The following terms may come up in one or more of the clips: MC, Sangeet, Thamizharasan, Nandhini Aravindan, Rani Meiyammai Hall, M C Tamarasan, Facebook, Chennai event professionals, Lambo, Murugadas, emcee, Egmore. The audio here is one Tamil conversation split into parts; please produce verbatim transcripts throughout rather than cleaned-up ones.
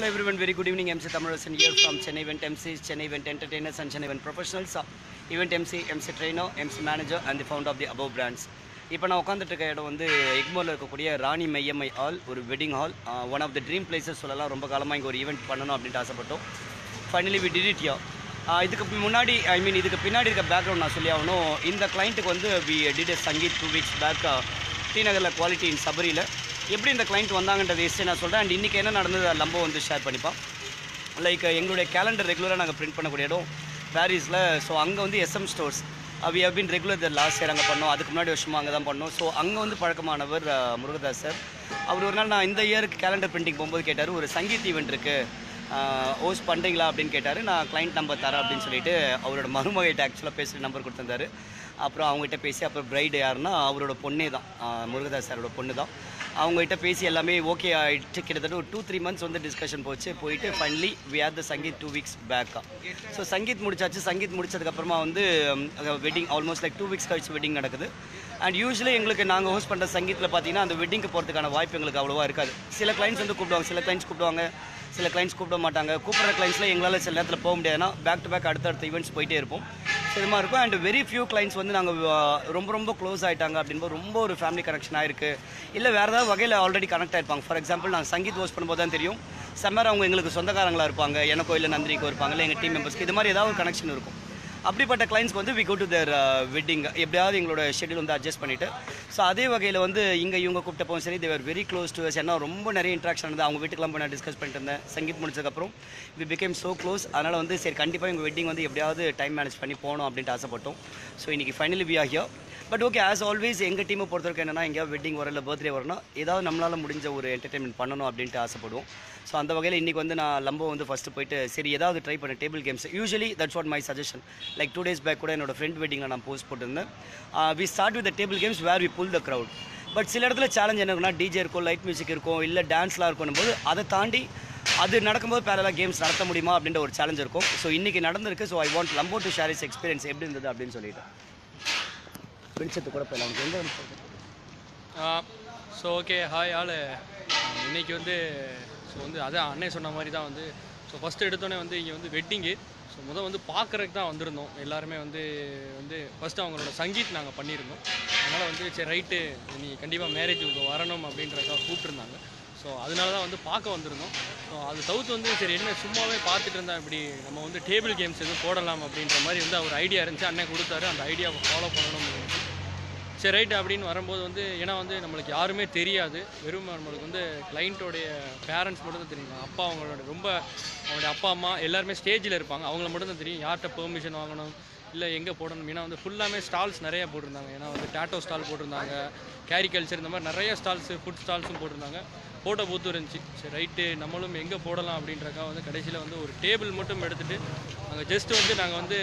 Hello everyone, very good evening. M C Tamarasan here from Chennai event M Cs, Chennai event entertainers and Chennai event professionals, event M C, M C trainer, M C manager and the founder of the above brands. இப்போ நான் உட்காந்துட்டுருக்க இடம் வந்து எக்மோரில் இருக்கக்கூடிய ராணி மெய்யம்மை ஹால், ஒரு wedding hall, one of the dream places சொல்லலாம். ரொம்ப காலமாக இங்கே ஒரு ஈவெண்ட் பண்ணணும் அப்படின்ட்டு ஆசைப்பட்டோம். Finally we did it here. இதுக்கு முன்னாடி ஐ மீன் இதுக்கு பின்னாடி இருக்க பேக்ரவுண்ட் நான் சொல்லி ஆகணும். இந்த கிளைண்ட்டுக்கு வந்து we did sangeet two weeks back T நகரில் குவாலிட்டி இன் சபரியில் எப்படி இந்த கிளைண்ட் வந்தாங்கன்றது எஸ்டே நான் சொல்கிறேன். அண்ட் இன்றைக்கி என்ன நடந்தது லம்போ வந்து ஷேர் பண்ணிப்பான். லைக் எங்களுடைய கேலண்டர் ரெகுலராக நாங்கள் பிரிண்ட் பண்ணக்கூடிய இடம் பாரிஸில். ஸோ அங்கே வந்து SM stores we have been regular the last year அங்கே பண்ணோம். அதுக்கு முன்னாடி வருஷமாக அங்கே தான் பண்ணோம். ஸோ அங்கே வந்து பழக்கமானவர் முருகதாஸ் சார். அவர் ஒரு நாள் நான் இந்த இயருக்கு கேலண்டர் பிரிண்டிங் போகும்போது கேட்டார், ஒரு சங்கீத் ஈவெண்ட் இருக்குது ஹோஸ்ட் பண்ணுறீங்களா அப்படின்னு கேட்டார். நான் கிளைண்ட் நம்பர் தரேன் அப்படின்னு சொல்லிட்டு அவரோட மருமகிட்ட ஆக்சுவலாக பேசுகிற நம்பர் கொடுத்துருந்தார். அப்புறம் அவங்ககிட்ட பேசி, அப்புறம் பிரைடு யாருன்னா அவரோட பொண்ணே தான், முருகதாஸ் சாரோட பொண்ணு தான். அவங்ககிட்ட பேசி எல்லாமே ஓகே ஆகிட்டு கிட்டத்தட்ட ஒரு டூ த்ரீ மந்த்ஸ் வந்து டிஸ்கஷன் போச்சு. போயிட்டு finally we had the sangeet two weeks பேக்காக. ஸோ சங்கீத் முடிச்சாச்சு. சங்கீத் முடிச்சதுக்கப்புறமா வந்து wedding almost like two weeks கழிச்சு வெட்டிங் நடக்குது. அண்ட் யூஸ்வலி எங்களுக்கு நாங்கள் ஹோஸ்ட் பண்ணுற சங்கீத்தில் பார்த்தீங்கன்னா அந்த வெட்டிங்க்கு போகிறதுக்கான வாய்ப்பு எங்களுக்கு அவ்வளோவா இருக்காது. சில கிளைண்ட்ஸ் வந்து கூப்பிடுவாங்க, சில கிளைண்ட்ஸ் கூப்பிடுவாங்க, சில கிளைண்ட்ஸ் கூப்பிட மாட்டாங்க. கூப்பிட்ற கிளைண்ட்ஸில் எங்களால் சில நேரத்தில் போக முடியாதுன்னா பேக் டு பேக் அடுத்தடுத்த ஈவெண்ட்ஸ் போயிட்டே இருப்போம். இதுமா இருக்கும். அண்ட் வெரி ஃபியூ கிளைண்ட்ஸ் வந்து நாங்கள் ரொம்ப ரொம்ப க்ளோஸ் ஆகிட்டாங்க அப்படின்போது ரொம்ப ஒரு ஃபேமிலி கனெக்ஷன் ஆகிருக்கு, இல்லை வேறு ஏதாவது வகையில் ஆல்ரெடி கனெக்ட் ஆகிருப்பாங்க. ஃபார் எக்ஸாம்பிள் நாங்கள் சங்கீத் ஹோஸ்ட் பண்ணும்போது தான் தெரியும், சம்மர் அவங்க எங்களுக்கு சொந்தக்காரங்களாக இருப்பாங்க, எனக்கோ இல்லை நந்தினிக்கோ இருப்பாங்க, இல்லை எங்கள் டீம் மெம்பர்ஸ்க்கு, இது மாதிரி ஏதாவது ஒரு கனெக்ஷன் இருக்கும். அப்படிப்பட்ட கிளைண்ட்ஸ்க்கு வந்து we go to their wedding எப்படியாவது எங்களோட ஷெட்யூல் வந்து அட்ஜஸ்ட் பண்ணிவிட்டு. ஸோ அதே வகையில் வந்து இங்கே இவங்க கூப்பிட்டப்பவும் சரி, தேவர் வெரி க்ளோஸ் டு அஸ். ஏன்னா ரொம்ப நிறைய இன்ட்ராக்ஷன் இருந்தது. அவங்க வீட்டுக்கெல்லாம் போய் நான் டிஸ்கஸ் பண்ணிட்டு இருந்தேன் சங்கீத் முடிச்சதுக்கப்புறம். We became so close. அதனால் வந்து சரி கண்டிப்பாக எங்கள் வெட்டிங் வந்து எப்படியாவது டைம் மேனேஜ் பண்ணி போகணும் அப்படின்ட்டு ஆசைப்பட்டோம். ஸோ இன்றைக்கி finally we are here. But okay, as always எங்கள் டீமை பொறுத்தவரைக்கும் என்னென்னா எங்கேயாவது வெட்டிங் வர இல்லை பர்த்டே வரணும், ஏதாவது நம்மளால் முடிஞ்ச ஒரு என்டர்டைன்மெண்ட் பண்ணணும் அப்படின்ட்டு ஆசைப்படுவோம். ஸோ அந்த வகையில் இன்றைக்கி வந்து நான் லம்போ வந்து ஃபஸ்ட்டு போயிட்டு சரி ஏதாவது ட்ரை பண்ண table games. Usually that's what my suggestion. Like two days back கூட என்னோட ஃப்ரெண்ட் வெட்டிங்கில் நான் போஸ்ட் போட்டிருந்தேன், we start with the table games where we pull the crowd. But சில இடத்துல சேலஞ்ச் என்ன இருக்குன்னா, டிஜே இருக்கும், லைட் மியூசிக் இருக்கும், இல்லை டான்ஸ்லாம் இருக்கும் போது அதை தாண்டி அது நடக்கும்போது பேரலாக கேம்ஸ் நடத்த முடியுமா அப்படின்ற ஒரு சேலஞ்ச் இருக்கும். ஸோ இன்றைக்கி நடந்திருக்கு. ஸோ ஐ வாண்ட் லம்போ டு ஷேர் இஸ் எக்ஸ்பீரியன்ஸ் எப்படி இருந்தது அப்படின்னு சொல்லிட்டு வெளிச்சத்து கூட போயிடலாம். ஸோ ஓகே, ஹாய் ஆள். இன்றைக்கி வந்து ஸோ வந்து அதான் அண்ணே சொன்ன மாதிரி தான் வந்து ஸோ ஃபஸ்ட்டு எடுத்தோடனே வந்து இங்கே வந்து வெட்டிங்கு ஸோ முதல் வந்து பார்க்குறதுக்கு தான் வந்திருந்தோம். எல்லாருமே வந்து வந்து ஃபஸ்ட்டு அவங்களோட சங்கீத் நாங்கள் பண்ணியிருந்தோம். அதனால் வந்து சரி ரைட்டு நீ கண்டிப்பாக மேரேஜ் உங்களுக்கு வரணும் அப்படின்றதுக்காக கூப்பிட்டுருந்தாங்க. ஸோ அதனால தான் வந்து பார்க்க வந்திருந்தோம். ஸோ அது தவிர்த்து வந்து சரி என்ன சும்மாவே பார்த்துட்டு இருந்தால் இப்படி நம்ம வந்து டேபிள் கேம்ஸ் எதுவும் போடலாம் அப்படின்ற மாதிரி வந்து அவர் ஐடியா இருந்துச்சு. அண்ணன் கொடுத்தாரு, அந்த ஐடியாவை ஃபாலோ பண்ணணும். சரி ரைட் அப்படின்னு வரும்போது வந்து ஏன்னா வந்து நம்மளுக்கு யாருமே தெரியாது, வெறும் நம்மளுக்கு வந்து கிளைண்ட்டோடைய பேரண்ட்ஸ் மட்டும் தான் தெரியும். அப்பா அவங்களோட ரொம்ப அவங்களுடைய அப்பா அம்மா எல்லாருமே ஸ்டேஜில் இருப்பாங்க, அவங்கள மட்டும் தான் தெரியும் யார்கிட்ட பெர்மிஷன் வாங்கணும், இல்லை எங்கே போடணும். ஏன்னா வந்து ஃபுல்லாமே ஸ்டால்ஸ் நிறையா போட்டிருந்தாங்க. ஏன்னா வந்து டேட்டோ ஸ்டால் போட்டிருந்தாங்க, கேரி கல்ச்சர், இந்த மாதிரி நிறைய ஸ்டால்ஸு, ஃபுட் ஸ்டால்ஸும் போட்டிருந்தாங்க, ஃபோட்டோ பூத்து இருந்துச்சு. சரி ரைட்டு நம்மளும் எங்கே போடலாம் அப்படின்றக்காக வந்து கடைசியில் வந்து ஒரு டேபிள் மட்டும் எடுத்துகிட்டு நாங்கள் ஜஸ்ட்டு வந்து நாங்கள் வந்து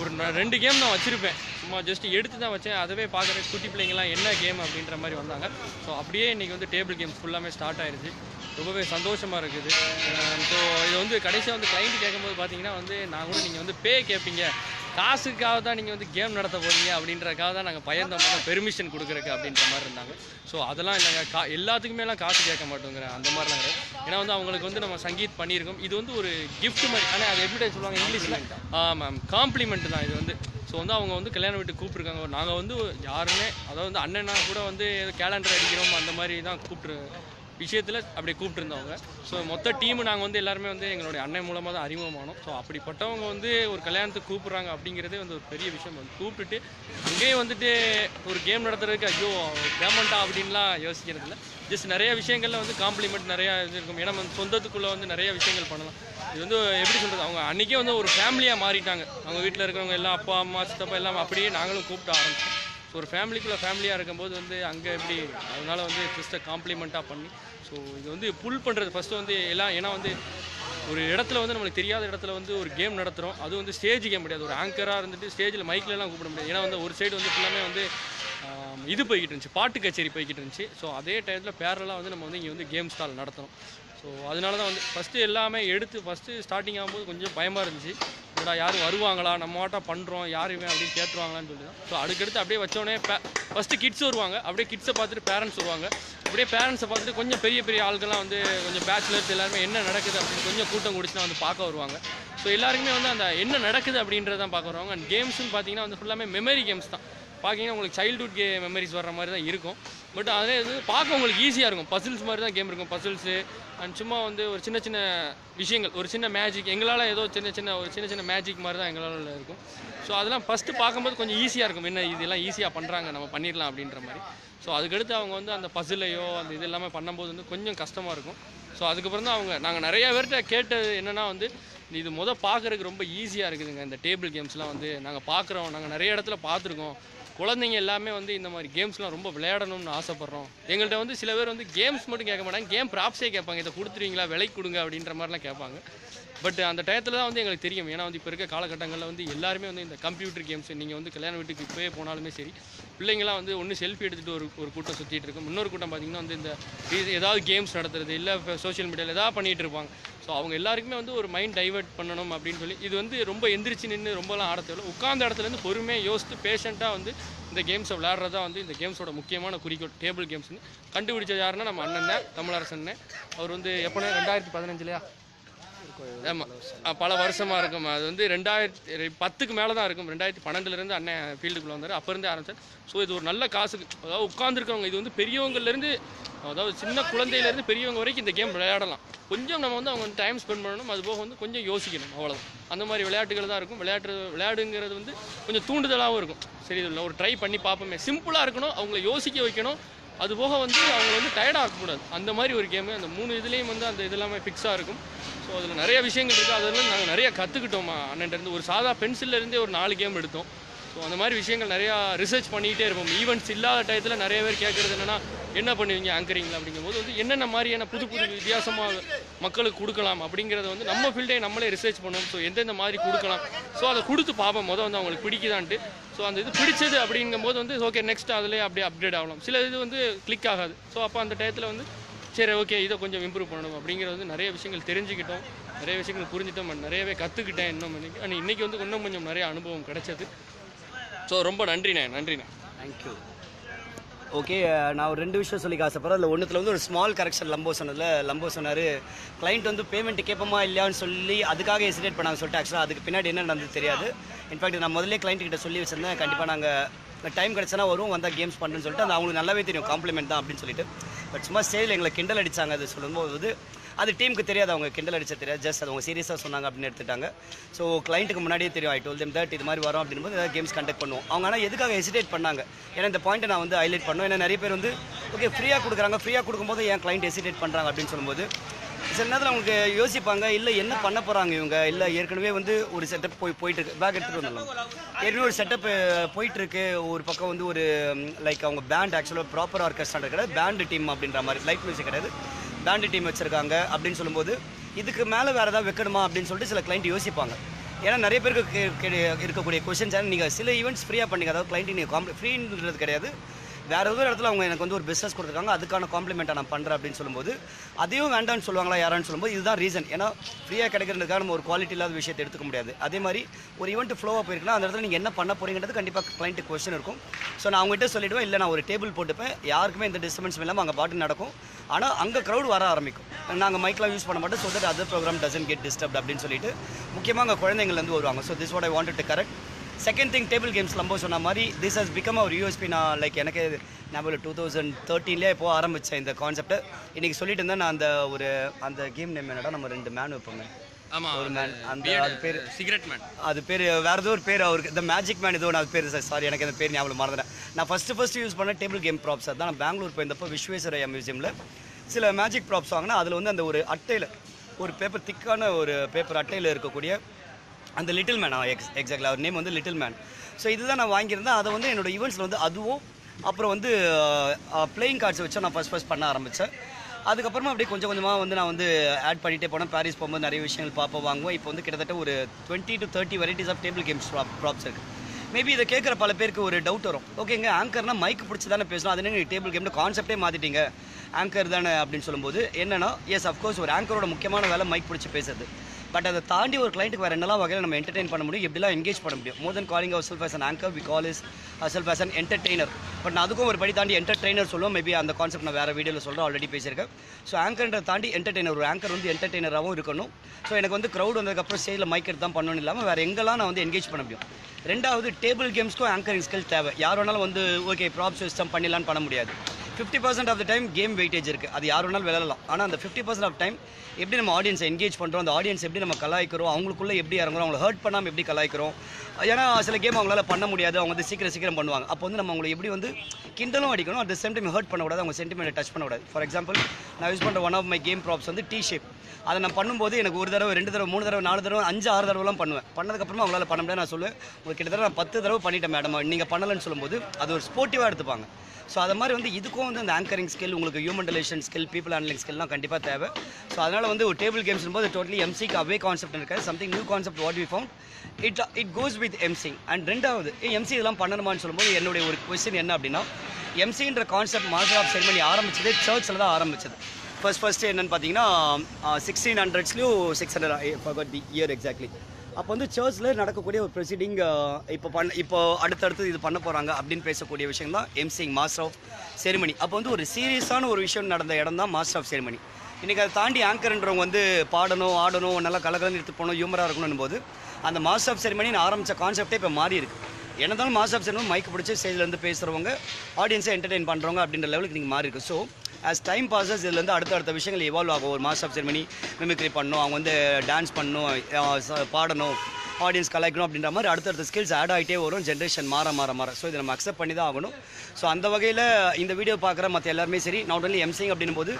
ஒரு ரெண்டு கேம் நான் வச்சுருப்பேன், சும்மா ஜஸ்ட்டு எடுத்து தான் வச்சேன். அதவே பார்க்குறேன் குட்டி பிள்ளைங்களாம் என்ன கேம் அப்படின்ற மாதிரி வந்தாங்க. ஸோ அப்படியே இன்றைக்கி வந்து டேபிள் கேம்ஸ் ஃபுல்லாமே ஸ்டார்ட் ஆகிடுச்சு. ரொம்பவே சந்தோஷமாக இருக்குது. ஸோ இது வந்து கடைசியாக வந்து கிளைண்ட் கேட்கும்போது பார்த்தீங்கன்னா வந்து நான் கூட நீங்கள் வந்து பே கேட்பீங்க, காசுக்காக தான் நீங்கள் வந்து கேம் நடத்த போகிறீங்க அப்படின்றக்காக தான் நாங்கள் பயந்த மாதிரி பெர்மிஷன் கொடுக்குறக்கு அப்படின்ற மாதிரி இருந்தாங்க. ஸோ அதெல்லாம் இல்லைங்க, கா எல்லாத்துக்குமேலாம் காசு கேட்க மாட்டோங்கிறேன் அந்த மாதிரிலாம் கிடையாது. ஏன்னா வந்து அவங்களுக்கு வந்து நம்ம சங்கீத் பண்ணியிருக்கோம், இது வந்து ஒரு கிஃப்ட் மாதிரி. ஆனால் அது எப்படி சொல்லுவாங்க இங்கிலீஷில், மேம் காம்ப்ளிமெண்ட் தான் இது வந்து. ஸோ வந்து அவங்க வந்து கல்யாணம் வீட்டுக்கு கூப்பிட்ருக்காங்க. நாங்கள் வந்து யாருமே அதாவது வந்து அண்ணனா கூட வந்து கேலண்டர் அடிக்கிறோம் அந்த மாதிரி தான் கூப்பிட்டு விஷயத்தில் அப்படி கூப்பிட்டுருந்தவங்க. ஸோ மொத்த டீமு நாங்கள் வந்து எல்லாருமே வந்து எங்களுடைய அண்ணன் மூலமாக தான் அறிமுகமானோம். ஸோ அப்படிப்பட்டவங்க வந்து ஒரு கல்யாணத்துக்கு கூப்பிட்றாங்க அப்படிங்கிறதே வந்து ஒரு பெரிய விஷயம். வந்து கூப்பிட்டுட்டு அங்கேயே வந்துட்டு ஒரு கேம் நடத்துறதுக்கு ஐயோ பேமெண்ட்டா அப்படின்லாம் யோசிக்கிறதில்ல. ஜஸ்ட் நிறைய விஷயங்கள்ல வந்து காம்ப்ளிமெண்ட் நிறையா இருக்கும். ஏன்னா வந்து சொந்தத்துக்குள்ளே வந்து நிறைய விஷயங்கள் பண்ணலாம். இது வந்து எப்படி சொல்கிறது, அவங்க அன்றைக்கே வந்து ஒரு ஃபேமிலியாக மாறிட்டாங்க. அவங்க வீட்டில் இருக்கிறவங்க எல்லாம் அப்பா அம்மா சித்தப்பா எல்லாம் அப்படியே நாங்களும் கூப்பிட்டு ஆரம்பிச்சோம். ஸோ ஒரு ஃபேமிலிக்குள்ளே ஃபேமிலியாக இருக்கும்போது வந்து அங்கே எப்படி அதனால் வந்து ஜஸ்ட்டை காம்ப்ளிமெண்ட்டாக பண்ணி ஸோ இது வந்து புல் பண்ணுறது ஃபஸ்ட்டு வந்து எல்லாம். ஏன்னா வந்து ஒரு இடத்துல வந்து நம்மளுக்கு தெரியாத இடத்துல வந்து ஒரு கேம் நடத்துகிறோம், அது வந்து ஸ்டேஜ் கேம் கிடையாது, ஒரு ஆங்கராக இருந்துட்டு ஸ்டேஜில் மைக்கிலலாம் கூப்பிட முடியாது. ஏன்னா வந்து ஒரு சைடு வந்து ஃபுல்லாமே வந்து இது போய்கிட்டு இருந்துச்சு, பாட்டு கச்சேரி போய்கிட்டு இருந்துச்சு. ஸோ அதே டைத்தில் பேரலாக வந்து நம்ம வந்து இங்கே வந்து கேம் ஸ்டால் நடத்துகிறோம். ஸோ அதனால தான் வந்து ஃபஸ்ட்டு எல்லாமே எடுத்து ஃபஸ்ட்டு ஸ்டார்டிங் ஆகும்போது கொஞ்சம் பயமாக இருந்துச்சு, என்னடா யாரும் வருவாங்களா, நம்ம மாட்டா பண்ணுறோம் யாருமே அப்படின்னு கேட்டுருவாங்களான்னு சொல்லி தான். ஸோ அதுக்கடுத்து அப்படியே வச்சோடனே பே ஃபஸ்ட்டு கிட்ஸ் வருவாங்க, அப்படியே கிட்ஸை பார்த்துட்டு பேரண்ட்ஸ் வருவாங்க, அப்படியே பேரண்ட்ஸ் பார்த்துட்டு கொஞ்சம் பெரிய பெரிய ஆட்கள்லாம் வந்து கொஞ்சம் பேச்சுலர்ஸ் எல்லாரும் என்ன நடக்குது அப்படி கொஞ்சம் கூட்டம் குடிச்சுனா வந்து பார்க்க வருவாங்க. ஸோ எல்லாருக்குமே வந்து அந்த என்ன நடக்குது அப்படின்றத தான் பார்க்க வருவாங்க. அண்ட் கேம்ஸ்ன்னு பார்த்தீங்கன்னா வந்து ஃபுல்லாமே மெமரி கேம்ஸ் தான். பார்க்கிங்கன்னா உங்களுக்கு சைல்டுஹுட் கே மெமரிஸ் வர்ற மாதிரி தான் இருக்கும். பட் அதே இது பார்க்க உங்களுக்கு ஈஸியாக இருக்கும். பசில்ஸ் மாதிரி தான் கேம் இருக்கும், பசில்ஸு. அண்ட் சும்மா வந்து ஒரு சின்ன சின்ன விஷயங்கள், ஒரு சின்ன மேஜிக், எங்களால் ஏதோ சின்ன சின்ன ஒரு சின்ன சின்ன மேஜிக் மாதிரி தான் எங்களால் இருக்கும். ஸோ அதெல்லாம் ஃபஸ்ட்டு பார்க்கும்போது கொஞ்சம் ஈஸியாக இருக்கும், என்ன இதெல்லாம் ஈஸியாக பண்ணுறாங்க நம்ம பண்ணிடலாம் அப்படின்ற மாதிரி. ஸோ அதுக்கடுத்து அவங்க வந்து அந்த பசிலையோ அந்த இது எல்லாமே பண்ணும்போது வந்து கொஞ்சம் கஷ்டமாக இருக்கும். ஸோ அதுக்கப்புறம் தான் அவங்க நாங்கள் நிறையா பேர்கிட்ட கேட்டது என்னென்னா வந்து இது மொதல் பார்க்குறதுக்கு ரொம்ப ஈஸியாக இருக்குதுங்க இந்த டேபிள் கேம்ஸ்லாம் வந்து நாங்கள் பார்க்குறோம், நாங்கள் நிறைய இடத்துல பார்த்துருக்கோம், குழந்தைங்க எல்லாமே வந்து இந்த மாதிரி கேம்ஸ்லாம் ரொம்ப விளையாடணும்னு ஆசைப்பட்றோம். எங்கள்கிட்ட வந்து சில பேர் வந்து கேம்ஸ் மட்டும் கேட்க மாட்டாங்க, கேம் ப்ராப்ஸே கேட்பாங்க, இதை கொடுத்துருவீங்களா விலைக்கு கொடுங்க அப்படின்ற மாதிரிலாம் கேட்பாங்க. பட் அந்த டயத்தில் தான் வந்து எங்களுக்கு தெரியும், ஏன்னா வந்து இப்போ இருக்க காலகட்டங்களில் வந்து எல்லாருமே வந்து இந்த கம்ப்யூட்டர் கேம்ஸ், நீங்கள் வந்து கல்யாண வீட்டுக்கு இப்போயே போனாலுமே சரி பிள்ளைங்களாம் வந்து ஒன்று செல்ஃபி எடுத்துகிட்டு ஒரு ஒரு கூட்டம் சுற்றிட்டு இருக்கும், இன்னொரு கூட்டம் பார்த்திங்கன்னா வந்து இந்த ஏதாவது கேம்ஸ் நடத்துறது இல்லை சோஷியல் மீடியாவில் எதாவது பண்ணிகிட்டு இருப்பாங்க. ஸோ அவங்க எல்லாருக்குமே வந்து ஒரு மைண்ட் டைவெர்ட் பண்ணணும் அப்படின்னு சொல்லி இது வந்து ரொம்ப எந்திரிச்சு நின்று ரொம்பலாம் ஆட தேவை, உட்கார்ந்த இடத்துலேருந்து பொறுமையாக யோசித்து பேஷண்ட்டாக வந்து இந்த கேம்ஸை விளையாடுறது தான் வந்து இந்த கேம்ஸோட முக்கியமான குறிக்கோள். டேபிள் கேம்ஸ்னு கண்டுபிடிச்சது யாருன்னா நம்ம அண்ணன் தான் தமிழரசன். அவர் வந்து எப்போனா ரெண்டாயிரத்தி பதினஞ்சுலையா ஆமாம் பல வருஷமாக இருக்கும், அது வந்து ரெண்டாயிரத்தி பத்துக்கு மேலே தான் இருக்கும், ரெண்டாயிரத்தி பன்னெண்டுலேருந்து அண்ணன் ஃபீல்டுக்குள்ளே வந்தார், அப்போ இருந்தே ஆரம்பித்தார். ஸோ இது ஒரு நல்ல காசுக்கு, அதாவது உட்காந்துருக்கவங்க இது வந்து பெரியவங்கள்லேருந்து அதாவது சின்ன குழந்தையிலேருந்து பெரியவங்க வரைக்கும் இந்த கேம் விளையாடலாம். கொஞ்சம் நம்ம வந்து அவங்க வந்து டைம் ஸ்பெண்ட் பண்ணணும், அதுபோக வந்து கொஞ்சம் யோசிக்கணும், அவ்வளோதான். அந்த மாதிரி விளையாட்டுகள் தான் இருக்கும். விளையாட்டு விளையாடுங்கிறது வந்து கொஞ்சம் தூண்டுதலாகவும் இருக்கும், சரி இது ஒரு ட்ரை பண்ணி பார்ப்போமே, சிம்பிளாக இருக்கணும், அவங்கள யோசிக்க வைக்கணும், அதுபோக வந்து அவங்க வந்து டயர்டாக ஆகக்கூடாது, அந்த மாதிரி ஒரு கேமு. அந்த மூணு இதுலேயும் வந்து அந்த இதெல்லாமே ஃபிக்ஸாக இருக்கும். ஸோ அதில் நிறைய விஷயங்கள் இருக்குது, அதெல்லாம் நாங்கள் நிறையா கற்றுக்கிட்டோம் அண்ணன்ட்டேருந்து. ஒரு சாதா பென்சில்லேருந்தே ஒரு நாலு கேம் எடுத்தோம். ஸோ அந்த மாதிரி விஷயங்கள் நிறையா ரிசர்ச் பண்ணிக்கிட்டே இருப்போம். ஈவெண்ட்ஸ் இல்லாத டயத்தில் நிறைய பேர் கேட்குறது என்னென்னா என்ன பண்ணுவீங்க ஆங்கரிங்கில் அப்படிங்கும்போது வந்து என்னென்ன மாதிரியான புது புது வித்தியாசமாக மக்களுக்கு கொடுக்கலாம் அப்படிங்கிறத வந்து நம்ம ஃபீல்டே நம்மளே ரிசர்ச் பண்ணுவோம். ஸோ எந்தெந்த மாதிரி கொடுக்கலாம், ஸோ அதை கொடுத்து பார்ப்போம் மொதல் வந்து அவங்களுக்கு பிடிக்குதான்ட்டு. ஸோ அந்த இது பிடிச்சது அப்படிங்கும்போது வந்து ஓகே நெக்ஸ்ட் அதிலே அப்படியே அப்டேட் ஆகலாம். சில இது வந்து கிளிக் ஆகாது, ஸோ அப்போ அந்த டயத்தில் வந்து சரி ஓகே இதை கொஞ்சம் இம்ப்ரூவ் பண்ணணும் அப்படிங்கிறது வந்து நிறைய விஷயங்கள் தெரிஞ்சுக்கிட்டோம், நிறைய விஷயங்கள் புரிஞ்சுட்டோம், நிறையவே கற்றுக்கிட்டேன் இன்னும். இன்றைக்கி ஆனால் இன்றைக்கி வந்து இன்னும் கொஞ்சம் நிறைய அனுபவம் கிடைச்சது. ஸோ ரொம்ப நன்றிண்ணே, நன்றிண்ணே, தேங்க்யூ. ஓகே, நான் ஒரு ரெண்டு விஷயம் சொல்லிக்க ஆசைப்பட்றேன். அதில் ஒன்றுத்தில் வந்து ஒரு ஸ்மால் கரெக்ஷன் லம்போ சொன்னதில் லம்போ சொன்னார் கிளைண்ட் வந்து பேமெண்ட் கேட்போமா இல்லையான்னு சொல்லி அதுக்காக ஹெசிடேட் பண்ணாங்க சொல்லிட்டு. ஆக்சுவலாக அதுக்கு பின்னாடி என்ன நடந்தது தெரியாது. இன்ஃபேக்ட் நான் முதல்ல கிளைண்ட் கிட்ட சொல்லி வச்சிருந்தேன், கண்டிப்பாக நாங்கள் டைம் கிடச்சினா வரும் வந்தால் கேம்ஸ் பண்ணுறேன்னு சொல்லிட்டு. அது அவங்களுக்கு நல்லாவே தெரியும், காம்ப்ளிமெண்ட் தான் அப்படின்னு சொல்லிட்டு. பட் சும்மா சேல் எங்களை கிண்டல் அடித்தாங்க. அது சொல்லும்போது அது டீமுக்கு தெரியாது, அவங்க கிண்டல் அடிச்ச தெரியாது, ஜஸ்ட் அது அவங்க சீரியஸாக சொன்னாங்க அப்படின்னு எடுத்துட்டாங்க. ஸோ கிளைண்ட்டுக்கு முன்னாடியே தெரியும், ஐ டோல் தெம் தட் இது மாதிரி வரும் அப்படின்போது ஏதாவது கேம்ஸ் கண்டக்ட் பண்ணுவோம் அவங்க. ஆனால் எதுக்காக ஹெசிடேட் பண்ணாங்க, ஏன்னா இந்த பாயிண்ட்டை நான் வந்து ஹைலைட் பண்ணோம். ஏன்னா நிறைய பேர் வந்து ஓகே ஃப்ரீயாக கொடுக்குறாங்க, ஃப்ரீயாக கொடுக்கும்போது ஏன் கிளைண்ட் ஹெசிடேட் பண்ணுறாங்க அப்படின்னு சொல்லும்போது சில நேரத்தில் அவங்களுக்கு யோசிப்பாங்க, இல்லை என்ன பண்ண போகிறாங்க இவங்க, இல்லை ஏற்கனவே வந்து ஒரு செட்டப் போய் போயிட்டு இருக்கு, பேக் எடுத்துகிட்டு வந்துடலாம், ஏற்கனவே ஒரு செட்டப்பு போயிட்டுருக்கு. ஒரு பக்கம் வந்து ஒரு லைக் அவங்க பேண்ட் ஆக்சுவலாக ப்ராப்பராக ஆர்கெஸ்ட்ரா கிடையாது, பேண்டு டீம் அப்படின்ற மாதிரி லைட் மியூசிக் கிடையாது, பேண்டு டீம் வச்சுருக்காங்க அப்படின்னு சொல்லும்போது இதுக்கு மேலே வேறு ஏதாவது வைக்கணுமா அப்படின்னு சொல்லிட்டு சில கிளைண்ட் யோசிப்பாங்க. ஏன்னா நிறைய பேருக்கு இருக்கக்கூடிய கொஷின்ஸ். ஏன்னா நீங்கள் சில ஈவெண்ட்ஸ் ஃப்ரீயாக பண்ணிங்க, அதாவது கிளைண்ட்டு நீங்கள் காம்ப்ளி ஃப்ரீன்றது கிடையாது, வேறு ஒரு இடத்துல அவங்க எனக்கு வந்து ஒரு பிஸ்னஸ் கொடுத்துருக்காங்க, அதுக்கான காம்ப்ளிமெண்ட்டாக நான் பண்ணுறேன் அப்படின்னு சொல்லும்போது அதையும் வேண்டாம்னு சொல்லுவாங்களா யாரான்னு சொல்லும்போது இதுதான் ரீசன். ஏன்னா ஃப்ரீயாக கிடைக்கிறதுக்காக நம்ம ஒரு குவாலிட்டி இல்லாத விஷயத்தை எடுத்துக்க முடியாது. அதே மாதிரி ஒரு ஈவெண்ட் ஃப்ளோவாக போயிருக்குன்னா அந்த இடத்துல நீங்கள் என்ன பண்ண போகிறீங்கிறது கண்டிப்பாக கிளைண்ட்டுக்கு கொஸ்டின் இருக்கும். ஸோ நான் அவங்ககிட்ட சொல்லிவிடுவேன், இல்லை நான் ஒரு டேபிள் போட்டுப்பேன், யாருக்குமே இந்த டிஸ்டர்பன்ஸும் இல்லாமல் அங்கே பாட்டு நடக்கும், ஆனால் அங்கே க்ரௌட் வர ஆரம்பிக்கும், நாங்கள் மைக்கெலாம் யூஸ் பண்ண மாட்டோம், so that other program doesn't get disturbed அப்படின்னு சொல்லிட்டு முக்கியமாக அங்கே குழந்தைங்கள்லேருந்து வருவாங்க. So this what I wanted to correct. Second thing, table games லம்போ சொன்ன மாதிரி this has become our USP. நான் லைக் எனக்கு நம்ம டூ தௌசண்ட் தேர்ட்டீன்லேயே இப்போது ஆரம்பித்தேன் இந்த கான்செப்டை. இன்றைக்கி சொல்லிட்டு இருந்தேன் நான் அந்த ஒரு அந்த கேம் நேம் என்னடா, நம்ம ரெண்டு மேன் வைப்போமே, ஆமாம் ஒரு மேன், அந்த அது பேர் சிகரெட் மேன், அது பேர் வேறு ஏதோ ஒரு பேர் அவருக்கு, இந்த மேஜிக் மேன் ஏதோ அது பேர், சார் சாரி எனக்கு அந்த பேர் ஞாபகம் மறந்துட்டேன். நான் ஃபஸ்ட்டு ஃபஸ்ட்டு யூஸ் பண்ண டேபிள் கேம் ப்ராப்ஸ் தான். நான் பெங்களூர் போயிருந்தப்போ விஸ்வேஸ்வரய்யா மியூசியமில் சில மேஜிக் ப்ராப்ஸ் வாங்கினா அதில் வந்து அந்த ஒரு அட்டையில் ஒரு பேப்பர் திக்கான ஒரு பேப்பர் அட்டையில் இருக்கக்கூடிய அந்த லிட்டில் மேன், எக்ஸ் எக்ஸாக்ட்லி அவர் நேம் வந்து லிட்டில் மேன். ஸோ இதுதான் நான் வாங்கியிருந்தேன். அதை வந்து என்னோடய ஈவெண்ட்ஸில் வந்து அதுவும் அப்புறம் வந்து பிளேயிங் கார்ட்ஸ் வச்சு நான் ஃபஸ்ட் ஃபஸ்ட் பண்ண ஆரம்பித்தேன். அதுக்கப்புறமா அப்படியே கொஞ்சம் கொஞ்சமாக வந்து நான் வந்து ஆட் பண்ணிகிட்டே போனேன். பாரிஸ் போகும்போது நிறைய விஷயங்கள் பார்ப்போம், வாங்குவோம். இப்போ வந்து கிட்டத்தட்ட ஒரு twenty to thirty varieties of table games props இருக்குது. மேபி இதை கேட்குற பல பேருக்கு ஒரு டவுட் வரும், ஓகேங்க ஆங்கர்னா மைக் பிடிச்சி தானே பேசணும், அது நீங்கள் டேபிள் கேம்னு கான்செப்டே மாற்றிட்டீங்க, ஆங்கர் தானே அப்படின்னு சொல்லும்போது என்னென்னா எஸ் அஃப்கோர்ஸ் ஒரு ஆங்கரோட முக்கியமான வேலை மைக் பிடிச்சி பேசுறது. But at the third day, our client we are going to entertain them, engage them. More than calling ourselves as an anchor, we call ourselves as an entertainer. But now, we are an entertainer. Maybe on the concept, I have video already said. So anchor and the entertainer, anchor is the entertainer. So I have crowd on the stage, mic is done. I have engaged them. Second, table games ko anchoring skill theva. Yaronal on the okay props system panilan panamudiyad. fifty percent of the time game weightage irke. Adi yaronal velala. Ana the fifty percent of time, ebdi nama audience engage pandrom. The audience ebdi nama kalai karo. Avungalkulla ebdi yarangala avungala hurt panam ebdi kalai karo. Yana asala game avungala panamudiyad. Avanga the secret secret pannuvaanga. Appo vandu nama avungala ebdi vandu kindalum adikano. At the same time hurt panavada. Avanga sentiment touch panavada. For example, I use pannra one of my game props on the T shape. Adha nan pannumbodhu enakku oru thadava rendu thadava moonu thadava naalu thadava anju aaru thadavalam pannuven pannadukku appuram avalaala panna mudiyadha na solluven ungalku kidathara nan ten thadava panniten madam neenga pannalanu solumbodhu adu or sportive ah eduthupanga. So adha mari vandu idukku vandu and anchoring skill ungalku human relation skill people handling skill la kandipa theva. So adanal vandu table games enbodhu totally M C ku away concept irukka something new concept what we found it it goes with M C and rendavathu M C idella pannanuma nu solumbodhu ennoda oru question enna appadina M C indra concept master of ceremony aarambichathu church la dhaan aarambichathu. First, first year, sixteen hundreds, six hundred, I forgot the year exactly. அப்போ வந்து சர்ச்சில் நடக்கக்கூடிய ஒரு ப்ரொசீடிங் இப்போ பண்ண இப்போ அடுத்தடுத்து இது பண்ண போகிறாங்க அப்படின்னு பேசக்கூடிய விஷயம் தான் எம்சிங் மாஸ்டர் ஆஃப் செரிமனி. அப்போ வந்து ஒரு சீரியஸான ஒரு விஷயம் நடந்த இடம் தான் மாஸ்டர் ஆஃப் செரிமனி. இன்றைக்கி அதை தாண்டி ஆங்கர்ன்றவங்க வந்து பாடணும் ஆடணும் நல்லா கலகலன்னு எடுத்து போகணும் ஹியூமராக இருக்கணும்னு போது அந்த மாஸ்டர் ஆஃப் செரிமனின்னு ஆரம்பித்த கான்செப்டே இப்போ மாறி இருக்குது. என்னதான் மாஸ்டர் ஆஃப் செரிமனி மைக் பிடிச்சி ஸ்டேஜ்லேருந்து பேசுகிறவங்க ஆடியன்ஸை என்டர்டெயின் பண்ணுறவங்க அப்படின்ற லெவலுக்கு நீங்கள் மாறி இருக்குது. ஸோ as time passes இதில் வந்து அடுத்த அடுத்த விஷயங்கள் எவால்வ் ஆகும். ஒரு மாஸ்டர் ஆஃப் செரிமனி மிமிக்ரி பண்ணணும், அவங்க வந்து டான்ஸ் பண்ணணும், பாடணும், ஆடியன்ஸ் கலாய்க்கணும் அப்படின்ற மாதிரி அடுத்தடுத்த ஸ்கில்ஸ் ஆட் ஆகிட்டே வரும். ஜென்ரேஷன் மாற மாற மாற ஸோ இதை நம்ம அக்செப்ட் பண்ணி தான் ஆகணும். ஸோ அந்த வகையில் இந்த வீடியோ பார்க்குற மற்ற எல்லாருமே சரி, நாட் ஒன்லி எம்சிங் அப்படின் போது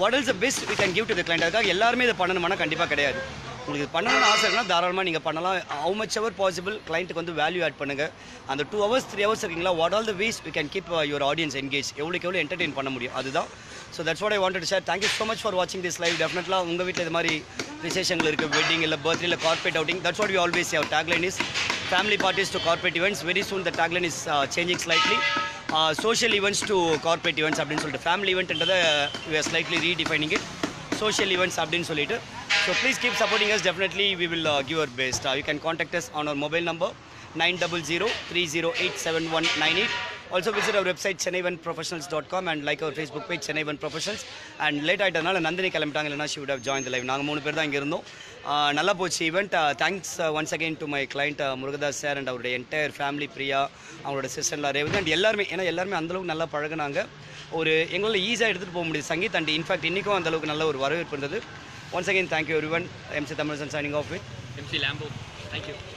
what is the best we can give to the client, அதுக்காக எல்லாருமே இதை பண்ணணுமானா கண்டிப்பாக கிடையாது. உங்களுக்கு இது பண்ணணும்னு ஆசை இருக்குன்னா தாராளமாக நீங்கள் பண்ணலாம். ஹவு மச் எவர் பாசிபிள் கிளைண்ட்டுக்கு வந்து வேல்யூ ஆட் பண்ணுங்கள். அந்த டூ ஹவர்ஸ் த்ரீ ஹவர்ஸ் இருக்கீங்களா, what all the ways we can keep your audience engage, எவ்வளோக்கு எவ்வளோ என்டர்டெயின் பண்ண முடியும் அதுதான். So that's what I wanted to share. Thank you so much for வாட்சிங் திஸ் லைவ். டெஃபினெட்லாக உங்கள் வீட்டில் இது மாதிரி விசேஷங்கள் இருக்குது, வெட்டிங் இல்லை பர்த்டே இல்லை corporate outing, that's what we always have. Tagline is family parties to corporate events. Very soon the tagline is changing slightly, social events to corporate events அப்படின்னு சொல்லிட்டு ஃபேமிலி ஈவெண்ட்ன்றதை we are slightly redefining it social events அப்படின்னு சொல்லிட்டு. So please keep supporting us. Definitely we will uh, give our best. Uh, you can contact us on our mobile number nine zero zero three zero eight seven one nine eight. Also visit our website chennai event professionals dot com and like our Facebook page Chennai Event Professionals. And late at night, Nandhini Aravindan, she would have joined the live. Naanga moonu per dhaan inga irundhom. Nalla pochi event. Uh, thanks uh, once again to my client uh, Murugadas sir and our entire family Priya, avangala sister la Revathi and ellarume ena ellarume andha அளவுக்கு நல்லா பழகுனாங்க. ஒரு எங்களால ஈஸியா எடுத்துட்டு போக முடியும் Sangeet and in fact இன்னைக்கும் அந்த அளவுக்கு நல்ல ஒரு வரவேற்பு இருந்தது. Once again, thank you everyone. M C Tamarasan signing off with M C Lambo. Thank you.